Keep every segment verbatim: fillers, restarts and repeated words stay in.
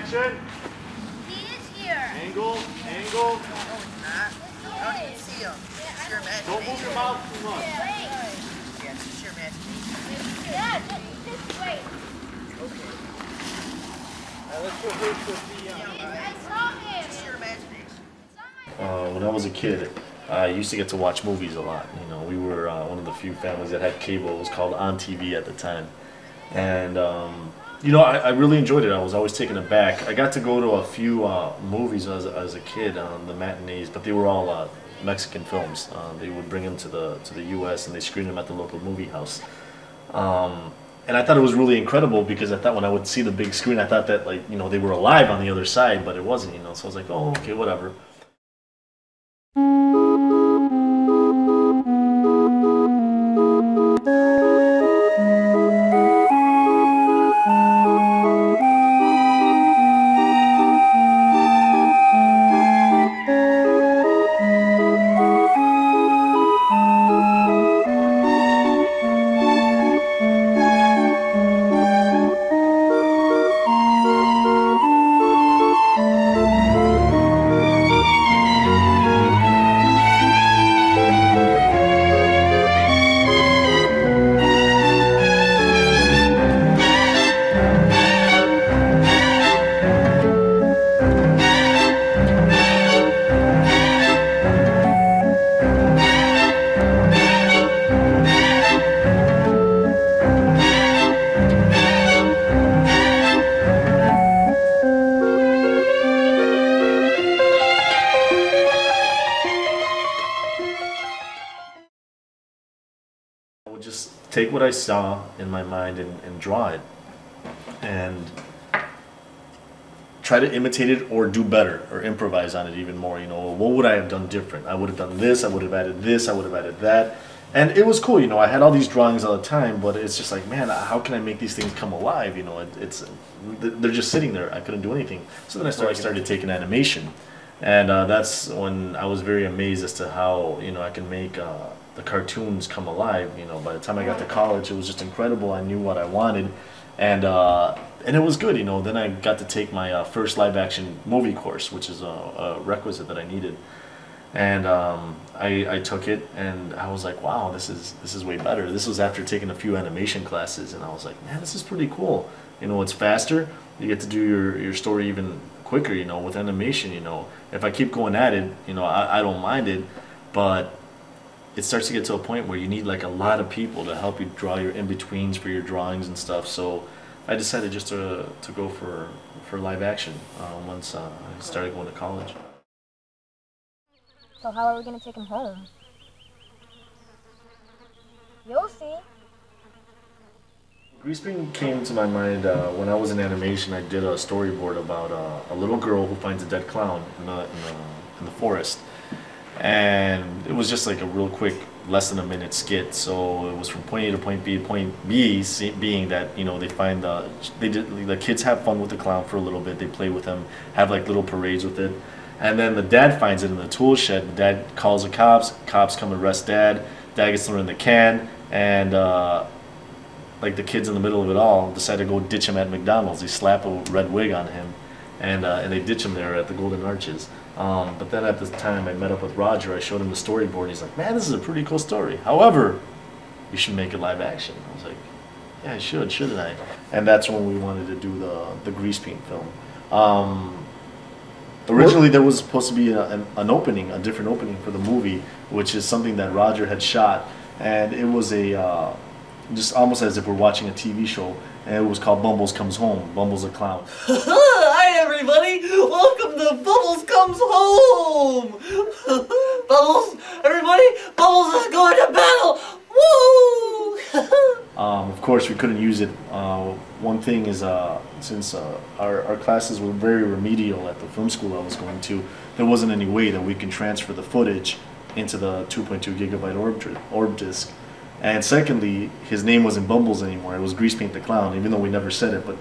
Action. He is here. Angle, angle. No, he's not. You don't even see him. It's your imagination. Don't move your mouth too much. Yeah, it's your imagination. Yeah, just, just wait. Okay. Now let's go first with the... I saw him. It's your imagination. Uh, when I was a kid, I used to get to watch movies a lot. You know, we were uh, one of the few families that had cable. It was called On T V at the time. And... Um, You know, I, I really enjoyed it. I was always taken aback. I got to go to a few uh, movies as, as a kid on the matinees, but they were all uh, Mexican films. Uh, they would bring them to the to the U S and they screened them at the local movie house. Um, and I thought it was really incredible because I thought when I would see the big screen, I thought that, like, you know, they were alive on the other side, but it wasn't. You know, so I was like, oh, okay, whatever. Just take what I saw in my mind and, and draw it and try to imitate it or do better or improvise on it even more. You know, what would I have done different? I would have done this, I would have added this, I would have added that. And it was cool, you know, I had all these drawings all the time, but it's just like, man, how can I make these things come alive? You know, it, it's, they're just sitting there. I couldn't do anything. So then I started, I started taking animation. And uh, that's when I was very amazed as to how, you know, I can make uh, the cartoons come alive. You know, by the time I got to college, it was just incredible. I knew what I wanted, and uh, and it was good. You know, then I got to take my uh, first live action movie course, which is a, a requisite that I needed, and um, I, I took it, and I was like, wow, this is this is way better. This was after taking a few animation classes, and I was like, man, this is pretty cool. You know, it's faster. You get to do your your story even quicker. You know, with animation. You know, if I keep going at it, you know, I, I don't mind it, but it starts to get to a point where you need like a lot of people to help you draw your in-betweens for your drawings and stuff. So I decided just to, to go for, for live action uh, once uh, I started going to college. So how are we going to take him home? You'll see. Greasepaint came to my mind uh, when I was in animation. I did a storyboard about uh, a little girl who finds a dead clown in the, in the, in the forest. And it was just like a real quick, less than a minute skit. So it was from point A to point B. Point B being that, you know, they find the they did the kids have fun with the clown for a little bit. They play with him, have like little parades with it, and then the dad finds it in the tool shed. The dad calls the cops. Cops come arrest dad. Dad gets thrown in the can, and uh, like the kids in the middle of it all decide to go ditch him at McDonald's. They slap a red wig on him, and uh, and they ditch him there at the Golden Arches. Um, but then at the time I met up with Roger, I showed him the storyboard, and he's like, man, this is a pretty cool story. However, you should make it live action. I was like, yeah, I should, shouldn't I? And that's when we wanted to do the, the Greasepaint film. Um, originally there was supposed to be a, an, an opening, a different opening for the movie, which is something that Roger had shot. And it was a, uh, just almost as if we're watching a T V show, and it was called Bumbles Comes Home. Bumbles a clown. Hi everybody! Welcome to Bumbles Comes Home! Bubbles, everybody, Bubbles is going to battle! Woo! um, of course, we couldn't use it. Uh, one thing is, uh, since uh, our, our classes were very remedial at the film school I was going to, there wasn't any way that we can transfer the footage into the two point two gigabyte orb, orb disc. And secondly, his name wasn't Bumbles anymore. It was Greasepaint the Clown, even though we never said it, but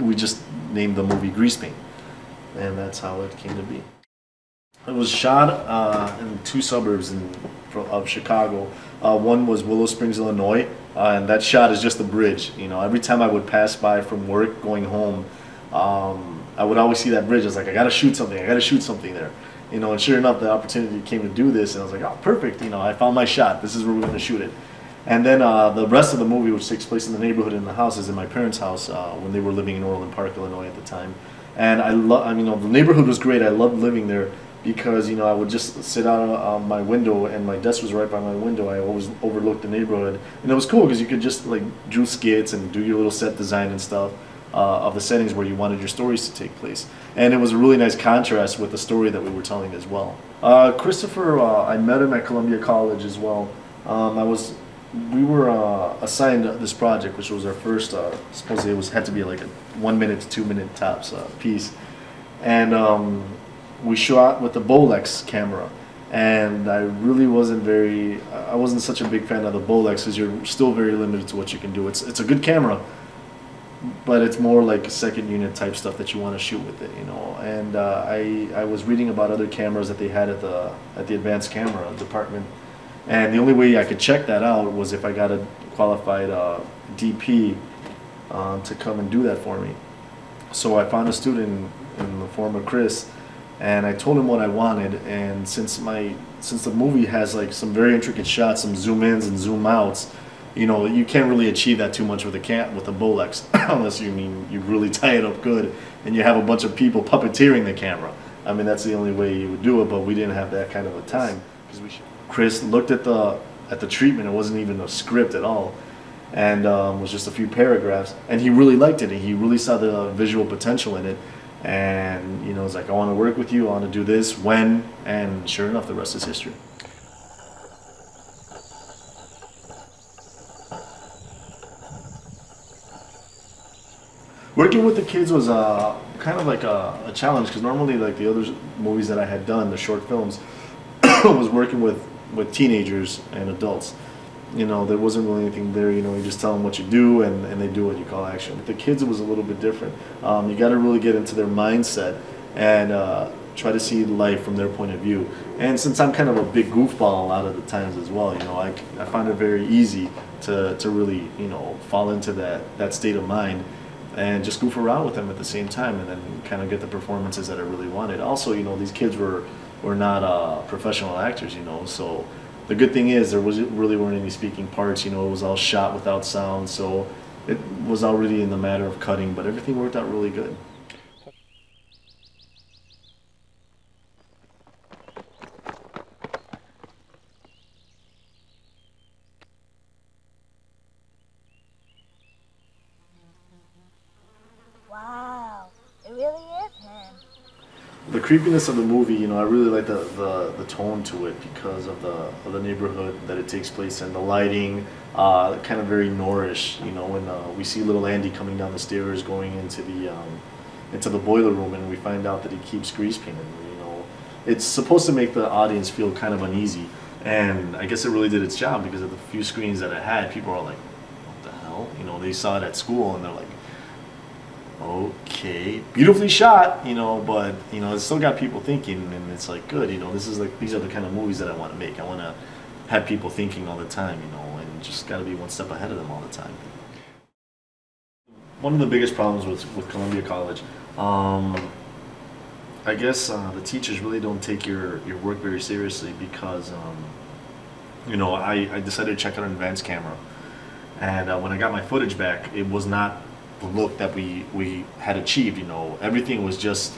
we just named the movie Greasepaint. And that's how it came to be. It was shot uh, in two suburbs in, of Chicago. Uh, one was Willow Springs, Illinois, uh, and that shot is just the bridge. You know, every time I would pass by from work going home, um, I would always see that bridge. I was like, I gotta shoot something. I gotta shoot something there, you know. And sure enough, the opportunity came to do this, and I was like, oh, perfect. You know, I found my shot. This is where we're gonna shoot it. And then uh, the rest of the movie, which takes place in the neighborhood in the house, is in my parents' house uh, when they were living in Orland Park, Illinois at the time. And I love, I mean, you know, the neighborhood was great. I loved living there because, you know, I would just sit out on my window, and my desk was right by my window. I always overlooked the neighborhood, and it was cool because you could just like do skits and do your little set design and stuff uh, of the settings where you wanted your stories to take place. And it was a really nice contrast with the story that we were telling as well. Uh, Christopher, uh, I met him at Columbia College as well. Um, I was, we were uh, assigned this project, which was our first. Uh, supposedly, it was had to be like a one minute to two minute tops uh, piece, and. Um, We shot with the Bolex camera, and I really wasn't very, I wasn't such a big fan of the Bolex because you're still very limited to what you can do. It's, it's a good camera, but it's more like a second unit type stuff that you want to shoot with it, you know. And uh, I, I was reading about other cameras that they had at the, at the Advanced Camera Department, and the only way I could check that out was if I got a qualified uh, D P uh, to come and do that for me. So I found a student in the form of Chris, and I told him what I wanted, and since my since the movie has like some very intricate shots, some zoom ins and zoom outs, you know, you can't really achieve that too much with a cat with a Bolex unless you mean you really tie it up good and you have a bunch of people puppeteering the camera. I mean, that's the only way you would do it, but we didn't have that kind of a time. Chris looked at the at the treatment. It wasn't even a script at all, and um, was just a few paragraphs, and he really liked it, and he really saw the visual potential in it. And, you know, it's like, I want to work with you, I want to do this, when, and sure enough, the rest is history. Working with the kids was uh, kind of like a, a challenge, because normally, like the other movies that I had done, the short films, was working with, with teenagers and adults. You know, there wasn't really anything there, you know, you just tell them what you do, and, and they do what you call action. With the kids, it was a little bit different. Um, you got to really get into their mindset and uh, try to see life from their point of view. And since I'm kind of a big goofball a lot of the times as well, you know, I, I find it very easy to, to really, you know, fall into that, that state of mind and just goof around with them at the same time, and then kind of get the performances that I really wanted. Also, you know, these kids were, were not uh, professional actors, you know, so... The good thing is there was really weren't any speaking parts, you know, it was all shot without sound, so it was already in the matter of cutting, but everything worked out really good. Wow, it really is him. The creepiness of the movie, you know, I really like the, the, the tone to it because of the, of the neighborhood that it takes place in, the lighting, uh, kind of very noirish, you know, when uh, we see little Andy coming down the stairs going into the, um, into the boiler room, and we find out that he keeps grease painting, you know. It's supposed to make the audience feel kind of uneasy, and I guess it really did its job because of the few screens that I had, people are like, what the hell? You know, they saw it at school and they're like, okay, beautifully shot, you know, but, you know, it's still got people thinking, and it's like, good, you know, this is like, these are the kind of movies that I want to make. I want to have people thinking all the time, you know, and just got to be one step ahead of them all the time. One of the biggest problems with, with Columbia College, um, I guess uh, the teachers really don't take your, your work very seriously because, um, you know, I, I decided to check out an advanced camera, and uh, when I got my footage back, it was not the look that we we had achieved, you know. Everything was just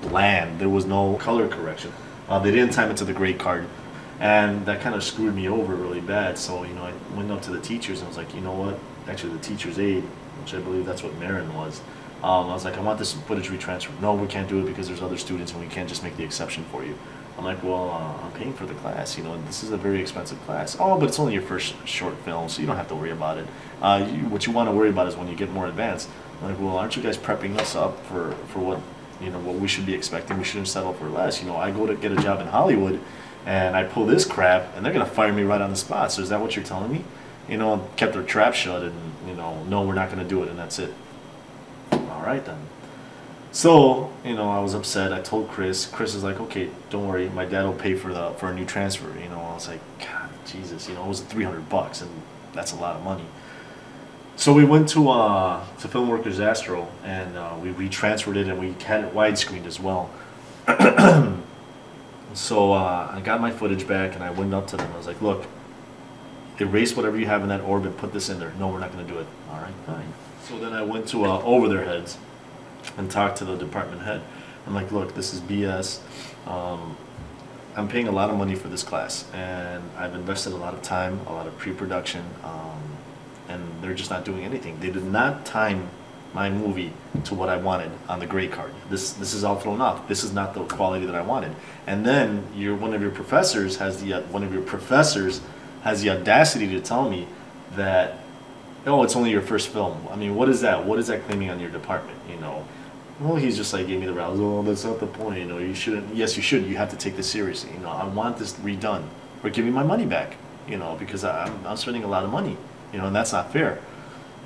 bland. There was no color correction. Uh, they didn't time it to the grade card, and that kind of screwed me over really bad. So, you know, I went up to the teachers and I was like, you know what? Actually, the teacher's aide, which I believe that's what Marin was. Um, I was like, I want this footage retransferred. No, we can't do it because there's other students, and we can't just make the exception for you. I'm like, well, uh, I'm paying for the class, you know, and this is a very expensive class. Oh, but it's only your first short film, so you don't have to worry about it. Uh, you, what you want to worry about is when you get more advanced. I'm like, well, aren't you guys prepping us up for, for what, you know, what we should be expecting? We shouldn't settle for less. You know, I go to get a job in Hollywood, and I pull this crap, and they're going to fire me right on the spot. So is that what you're telling me? You know, kept their trap shut, and, you know, no, we're not going to do it, and that's it. All right, then. So, you know, I was upset. I told Chris. Chris is like, okay, don't worry. My dad will pay for the for a new transfer. You know, I was like, God, Jesus. You know, it was three hundred bucks, and that's a lot of money. So we went to uh, to Film Workers Astro, and uh, we retransferred it, and we had it widescreened as well. So uh, I got my footage back, and I went up to them. I was like, "Look, erase whatever you have in that orbit. Put this in there." "No, we're not going to do it." "All right, fine." So then I went to uh, over their heads and talked to the department head. I'm like, "Look, this is B S. Um, I'm paying a lot of money for this class, and I've invested a lot of time, a lot of pre-production." Um, and they're just not doing anything. They did not time my movie to what I wanted on the grade card. This this is all thrown off. This is not the quality that I wanted. And then your one of your professors has the uh, one of your professors has the audacity to tell me that, "Oh, it's only your first film." I mean, what is that? What is that claiming on your department? You know. Well, he's just like gave me the rouse. "Oh, that's not the point. You know, you shouldn't." "Yes, you should. You have to take this seriously. You know, I want this redone, or give me my money back. You know, because I'm I'm spending a lot of money. You know, and that's not fair."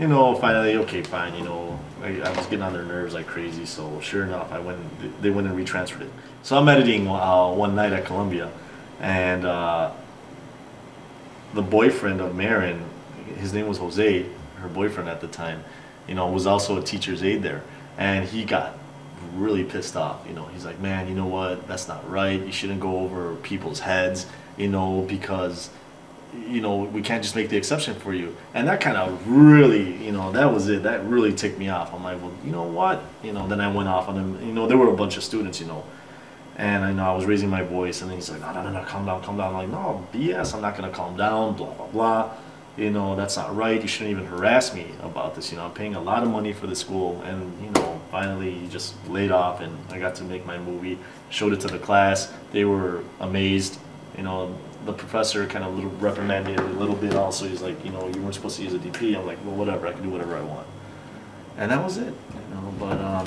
You know, finally, okay, fine, you know, I, I was getting on their nerves like crazy, so sure enough, I went, they went and retransferred it. So I'm editing uh, one night at Columbia, and uh, the boyfriend of Marin, his name was Jose, her boyfriend at the time, you know, was also a teacher's aide there, and he got really pissed off. You know, he's like, "Man, you know what, that's not right, you shouldn't go over people's heads, you know, because, you know, we can't just make the exception for you." And that kind of really, you know, that was it. That really ticked me off. I'm like, well, you know what? You know, then I went off on him. You know, there were a bunch of students, you know. And I know I was raising my voice, and then he's like, no, no, no, no, calm down, calm down. I'm like, no, B S, I'm not going to calm down, blah, blah, blah. You know, that's not right. You shouldn't even harass me about this. You know, I'm paying a lot of money for the school. And, you know, finally he just laid off, and I got to make my movie, showed it to the class. They were amazed, you know. The professor kind of little reprimanded a little bit also. He's like, you know, you weren't supposed to use a D P. I'm like, well, whatever. I can do whatever I want. And that was it. You know, but um,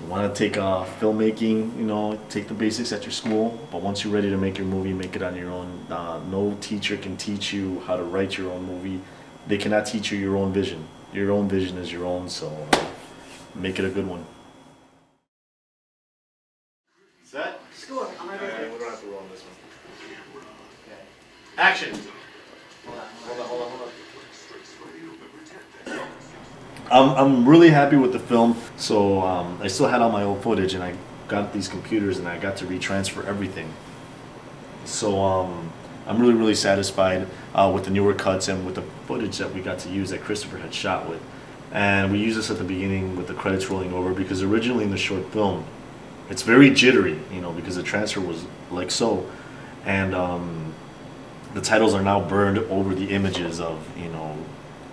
you want to take uh, filmmaking, you know, take the basics at your school. But once you're ready to make your movie, make it on your own. Uh, no teacher can teach you how to write your own movie. They cannot teach you your own vision. Your own vision is your own, so uh, make it a good one. Set? Score. I'm going to go. We don't have to roll on this one. Action! Hold on, hold on, hold on, hold on. I'm, I'm really happy with the film, so um, I still had all my old footage, and I got these computers, and I got to retransfer everything. So um, I'm really, really satisfied uh, with the newer cuts and with the footage that we got to use that Christopher had shot with. And we used this at the beginning with the credits rolling over, because originally in the short film, it's very jittery, you know, because the transfer was like so. And um, the titles are now burned over the images of, you know,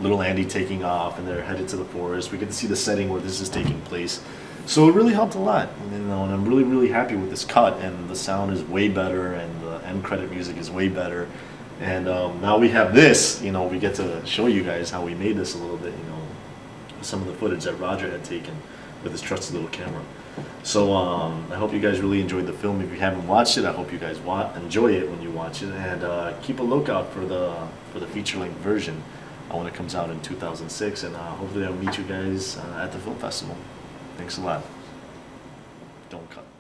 little Andy taking off, and they're headed to the forest. We get to see the setting where this is taking place. So it really helped a lot, you know, and I'm really, really happy with this cut, and the sound is way better, and the end credit music is way better. And um, now we have this, you know, we get to show you guys how we made this a little bit, you know, some of the footage that Roger had taken with his trusty little camera. So um, I hope you guys really enjoyed the film. If you haven't watched it, I hope you guys wa enjoy it when you watch it, and uh, keep a lookout for the for the feature-length version uh, when it comes out in two thousand six. And uh, hopefully I'll meet you guys uh, at the film festival. Thanks a lot. Don't cut.